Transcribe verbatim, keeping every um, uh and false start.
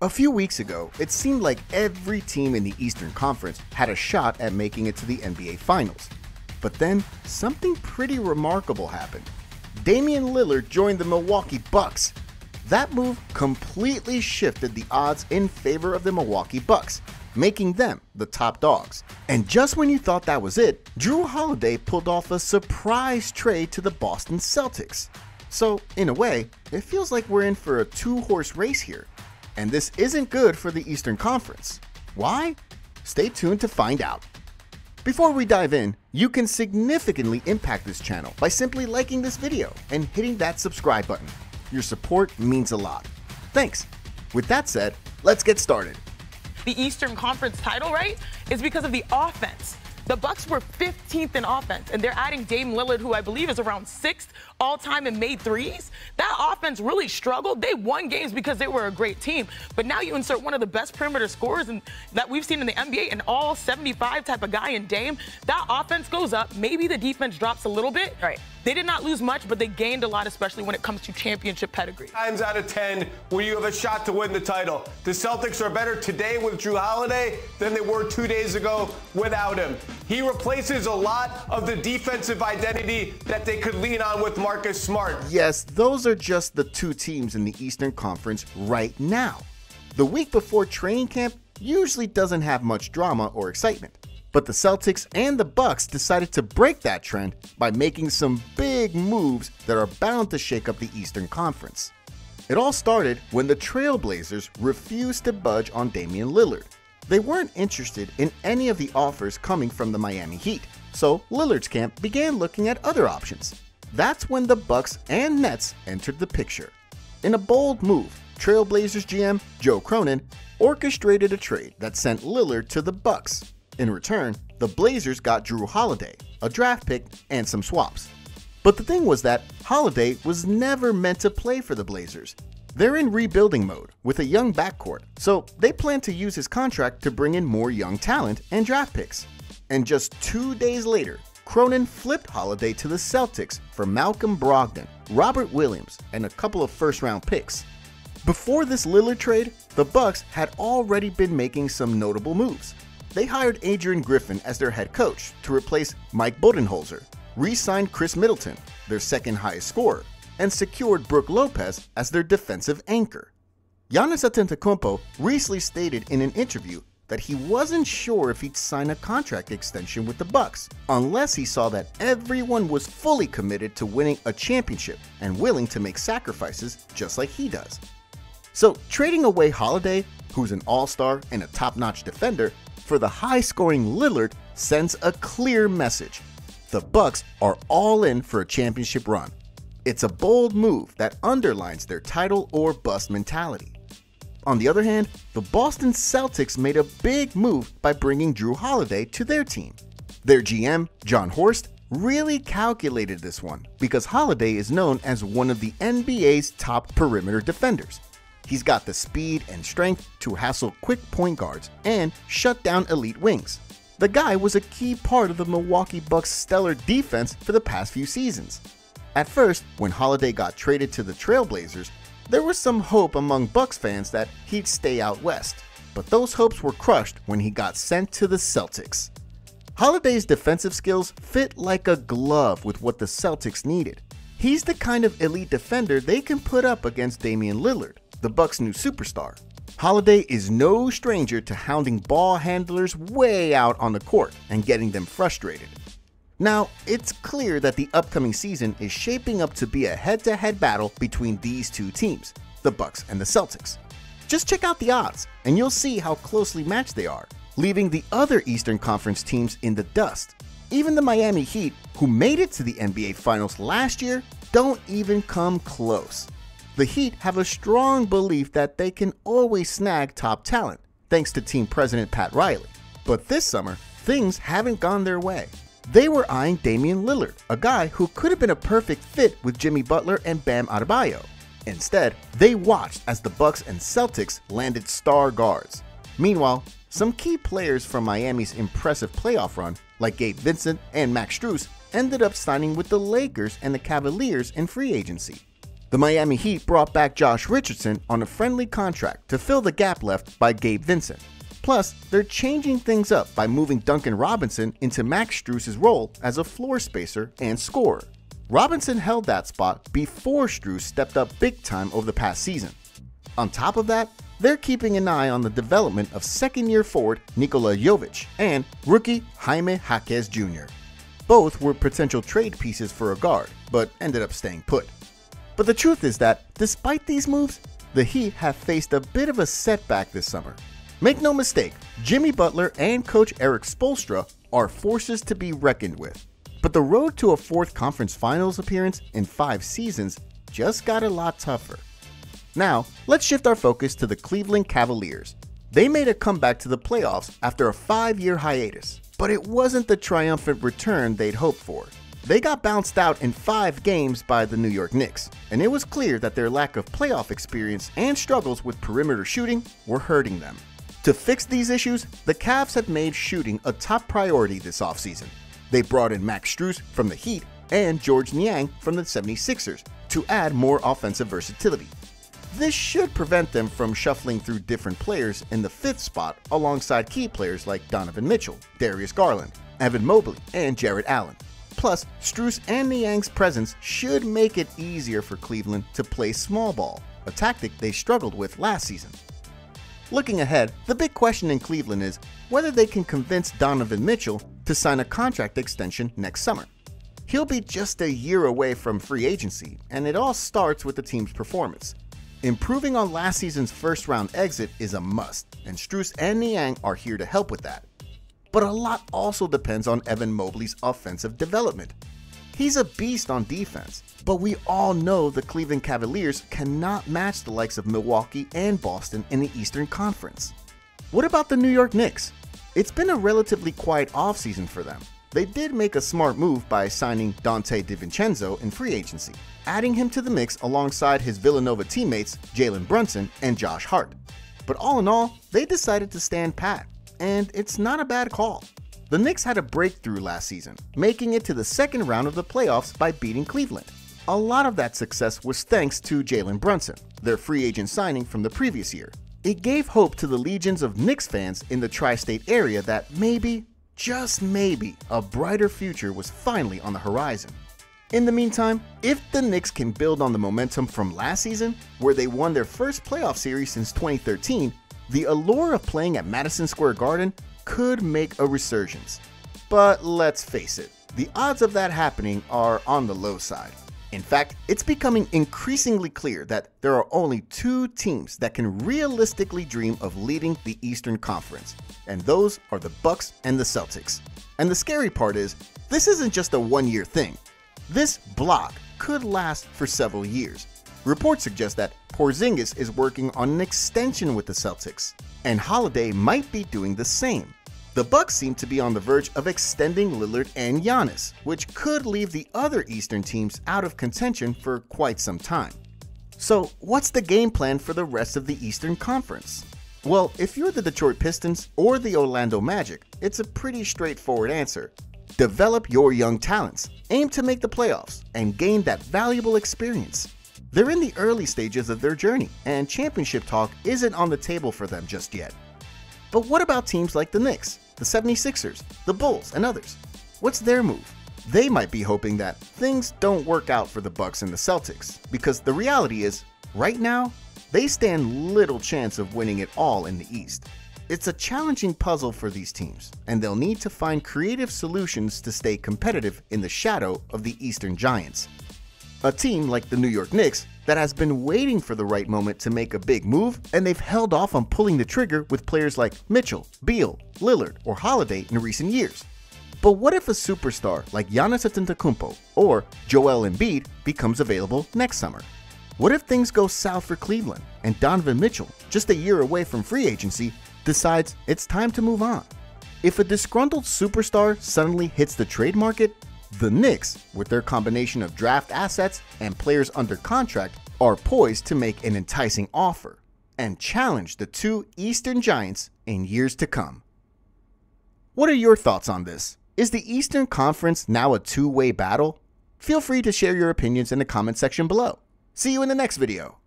A few weeks ago, it seemed like every team in the Eastern Conference had a shot at making it to the N B A Finals. But then, something pretty remarkable happened. Damian Lillard joined the Milwaukee Bucks. That move completely shifted the odds in favor of the Milwaukee Bucks, making them the top dogs. And just when you thought that was it, Jrue Holiday pulled off a surprise trade to the Boston Celtics. So, in a way, it feels like we're in for a two-horse race here. And this isn't good for the Eastern Conference. Why? Stay tuned to find out. Before we dive in, you can significantly impact this channel by simply liking this video and hitting that subscribe button. Your support means a lot. Thanks. With that said, let's get started. The Eastern Conference title, right, is because of the offense. The Bucks were fifteenth in offense, and they're adding Dame Lillard, who I believe is around sixth all-time in made threes. That offense really struggled. They won games because they were a great team. But now you insert one of the best perimeter scorers in, that we've seen in the N B A, an all seventy-five type of guy in Dame. That offense goes up. Maybe the defense drops a little bit. Right. They did not lose much, but they gained a lot, especially when it comes to championship pedigree. Times out of ten, when you have a shot to win the title. The Celtics are better today with Jrue Holiday than they were two days ago without him. He replaces a lot of the defensive identity that they could lean on with Marcus Smart. Yes, those are just the two teams in the Eastern Conference right now. The week before training camp usually doesn't have much drama or excitement. But the Celtics and the Bucks decided to break that trend by making some big moves that are bound to shake up the Eastern Conference. It all started when the Trail Blazers refused to budge on Damian Lillard. They weren't interested in any of the offers coming from the Miami Heat, so Lillard's camp began looking at other options. That's when the Bucks and Nets entered the picture. In a bold move, Trail Blazers G M Joe Cronin orchestrated a trade that sent Lillard to the Bucks. In return, the Blazers got Jrue Holiday, a draft pick, and some swaps. But the thing was that Holiday was never meant to play for the Blazers. They're in rebuilding mode with a young backcourt, so they plan to use his contract to bring in more young talent and draft picks. And just two days later, Cronin flipped Holiday to the Celtics for Malcolm Brogdon, Robert Williams, and a couple of first-round picks. Before this Lillard trade, the Bucks had already been making some notable moves. They hired Adrian Griffin as their head coach to replace Mike Budenholzer, re-signed Chris Middleton, their second highest scorer, and secured Brooke Lopez as their defensive anchor. Giannis Antetokounmpo recently stated in an interview that he wasn't sure if he'd sign a contract extension with the Bucks unless he saw that everyone was fully committed to winning a championship and willing to make sacrifices just like he does. So trading away Holiday, who's an all-star and a top-notch defender, for the high-scoring Lillard sends a clear message. The Bucks are all in for a championship run. It's a bold move that underlines their title or bust mentality. On the other hand, the Boston Celtics made a big move by bringing Jrue Holiday to their team. Their G M, John Horst, really calculated this one because Holiday is known as one of the N B A's top perimeter defenders. He's got the speed and strength to hassle quick point guards and shut down elite wings. The guy was a key part of the Milwaukee Bucks' stellar defense for the past few seasons. At first, when Holiday got traded to the Trail Blazers, there was some hope among Bucks fans that he'd stay out west, but those hopes were crushed when he got sent to the Celtics. Holiday's defensive skills fit like a glove with what the Celtics needed. He's the kind of elite defender they can put up against Damian Lillard, the Bucks' new superstar. Holiday is no stranger to hounding ball handlers way out on the court and getting them frustrated. Now, it's clear that the upcoming season is shaping up to be a head-to-head battle between these two teams, the Bucks and the Celtics. Just check out the odds and you'll see how closely matched they are, leaving the other Eastern Conference teams in the dust. Even the Miami Heat, who made it to the N B A Finals last year, don't even come close. The Heat have a strong belief that they can always snag top talent, thanks to team president Pat Riley. But this summer, things haven't gone their way. They were eyeing Damian Lillard, a guy who could have been a perfect fit with Jimmy Butler and Bam Adebayo. Instead, they watched as the Bucks and Celtics landed star guards. Meanwhile, some key players from Miami's impressive playoff run, like Gabe Vincent and Max Strus, ended up signing with the Lakers and the Cavaliers in free agency. The Miami Heat brought back Josh Richardson on a friendly contract to fill the gap left by Gabe Vincent. Plus, they're changing things up by moving Duncan Robinson into Max Strus's role as a floor spacer and scorer. Robinson held that spot before Strus stepped up big time over the past season. On top of that, they're keeping an eye on the development of second-year forward Nikola Jovic and rookie Jaime Jaquez Junior Both were potential trade pieces for a guard, but ended up staying put. But the truth is that, despite these moves, the Heat have faced a bit of a setback this summer. Make no mistake, Jimmy Butler and coach Erik Spoelstra are forces to be reckoned with. But the road to a fourth conference finals appearance in five seasons just got a lot tougher. Now, let's shift our focus to the Cleveland Cavaliers. They made a comeback to the playoffs after a five-year hiatus, but it wasn't the triumphant return they'd hoped for. They got bounced out in five games by the New York Knicks, and it was clear that their lack of playoff experience and struggles with perimeter shooting were hurting them. To fix these issues, the Cavs had made shooting a top priority this offseason. They brought in Max Strus from the Heat and George Niang from the seventy-sixers to add more offensive versatility. This should prevent them from shuffling through different players in the fifth spot alongside key players like Donovan Mitchell, Darius Garland, Evan Mobley, and Jared Allen. Plus, Strus and Niang's presence should make it easier for Cleveland to play small ball, a tactic they struggled with last season. Looking ahead, the big question in Cleveland is whether they can convince Donovan Mitchell to sign a contract extension next summer. He'll be just a year away from free agency, and it all starts with the team's performance. Improving on last season's first-round exit is a must, and Strus and Niang are here to help with that. But a lot also depends on Evan Mobley's offensive development. He's a beast on defense, but we all know the Cleveland Cavaliers cannot match the likes of Milwaukee and Boston in the Eastern Conference. What about the New York Knicks? It's been a relatively quiet offseason for them. They did make a smart move by signing Dante DiVincenzo in free agency, adding him to the mix alongside his Villanova teammates Jalen Brunson and Josh Hart. But all in all, they decided to stand pat, and it's not a bad call. The Knicks had a breakthrough last season, making it to the second round of the playoffs by beating Cleveland. A lot of that success was thanks to Jalen Brunson, their free agent signing from the previous year. It gave hope to the legions of Knicks fans in the tri-state area that maybe, just maybe, a brighter future was finally on the horizon. In the meantime, if the Knicks can build on the momentum from last season, where they won their first playoff series since twenty thirteen, the allure of playing at Madison Square Garden could make a resurgence. But let's face it, the odds of that happening are on the low side. In fact, it's becoming increasingly clear that there are only two teams that can realistically dream of leading the Eastern Conference, and those are the Bucks and the Celtics. And the scary part is, this isn't just a one-year thing. This block could last for several years. Reports suggest that Porzingis is working on an extension with the Celtics, and Holiday might be doing the same. The Bucks seem to be on the verge of extending Lillard and Giannis, which could leave the other Eastern teams out of contention for quite some time. So what's the game plan for the rest of the Eastern Conference? Well, if you're the Detroit Pistons or the Orlando Magic, it's a pretty straightforward answer. Develop your young talents, aim to make the playoffs, and gain that valuable experience. They're in the early stages of their journey, and championship talk isn't on the table for them just yet. But what about teams like the Knicks, the seventy-sixers, the Bulls, and others? What's their move? They might be hoping that things don't work out for the Bucks and the Celtics, because the reality is, right now, they stand little chance of winning it all in the East. It's a challenging puzzle for these teams, and they'll need to find creative solutions to stay competitive in the shadow of the Eastern Giants. A team like the New York Knicks that has been waiting for the right moment to make a big move, and they've held off on pulling the trigger with players like Mitchell, Beal, Lillard, or Holiday in recent years. But what if a superstar like Giannis Antetokounmpo or Joel Embiid becomes available next summer? What if things go south for Cleveland and Donovan Mitchell, just a year away from free agency, decides it's time to move on? If a disgruntled superstar suddenly hits the trade market, the Knicks, with their combination of draft assets and players under contract, are poised to make an enticing offer and challenge the two Eastern Giants in years to come. What are your thoughts on this? Is the Eastern Conference now a two-way battle? Feel free to share your opinions in the comment section below. See you in the next video.